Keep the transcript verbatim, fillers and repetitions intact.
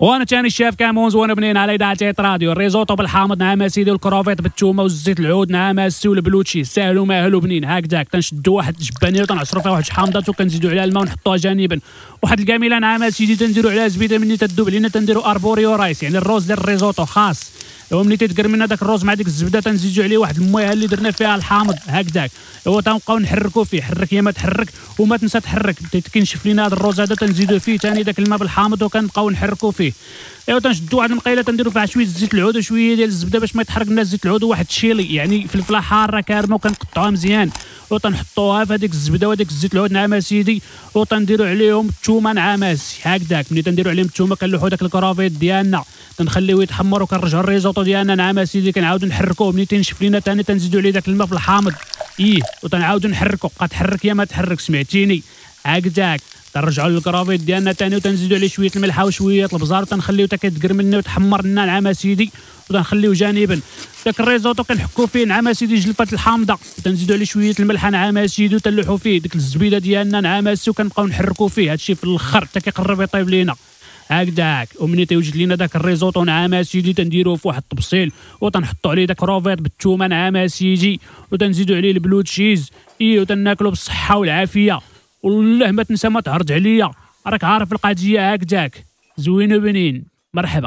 وانا كان الشيف كامون زوين و بنين على اذاعه راديو. الريزوتو بالحامض نعم اسيدي، والكروفيت بالتومه والزيت العود نعم اسي، والبلوتشي ساهل وماهل وبنين هكذاك. تنشدوا واحد الجبانيه وتنعصروا فيها واحد الحامضات وكنزيدوا عليها الماء ونحطوها جانبا. واحد الكاميله نعم اسيدي تنديروا عليها زبيده مني تذوب لينا، تنديروا اربوريو رايس يعني الروز ديال الريزوتو خاص، ايوا ملي تيتقر منا داك الروز مع ديك الزبده تنزيدوا عليه واحد الماهل اللي درنا فيها الحامض هكذاك، ايوا تنبقاو نحركوا فيه. حرك يا ما تحرك وما تنسى تحرك، كينشف لينا هذا الروز هذا تنزيدوا فيه ثاني داك الماء بالحامض وكنبقاو نحركوا فيه. ايوا تنشدوا واحد المقيله تنديروا فيها شويه زيت العود وشويه ديال الزبده باش ما يتحرق لنا زيت العود، وواحد الشيلي يعني فلفله حاره كارمه وكنقطعوها مزيان وتنحطوها في هذيك الزبده وهذاك الزيت العود نعم اسيدي، وتنديروا عليهم الثومه نعم اسي هكذاك. ملي تنديروا عليهم الثومه كنلوحوا داك الكروفيت ديالنا تنخليوه يتحمر وكنرجعوا الريزوتو ديالنا نعم اسيدي كنعاودو نحركوه. ملي تنشف لينا ثاني تنزيدوا عليه داك الماء في الحامض ايه وتنعاودو نحركو، بقى تحرك يا ما تحرك سمعتيني هكذاك. تنرجعوا للكروفيت ديالنا ثاني وتنزيدوا عليه شويه الملحه وشويه البزار وتنخليوه حتى كيتقرملنا وتحمر لنا نعم اسيدي، وتنخليوه جانبا. داك الريزوتو كنحكوا فيه نعم اسيدي جلفه الحامضه، تنزيدوا عليه شويه الملحه نعم اسيدي، وتنلوحوا فيه ديك الزبيده ديالنا نعم اسيدي، وكنبقاو نحركوا فيه هادشي في الاخر حتى كيقرب يطيب لينا هكذاك. ومني تيوجد لينا داك الريزوتو نعم اسيدي تنديروه في واحد الطبسيل وتنحطوا عليه داك كروفيت بالثومه نعم اسيدي، وتنزيدوا عليه البلو تشيز اي وتناكلو بالصحه والعافيه. والله ما تنسى ما تعرض عليا، راك عارف القضيه هكذاك. زوين و بنين مرحبا.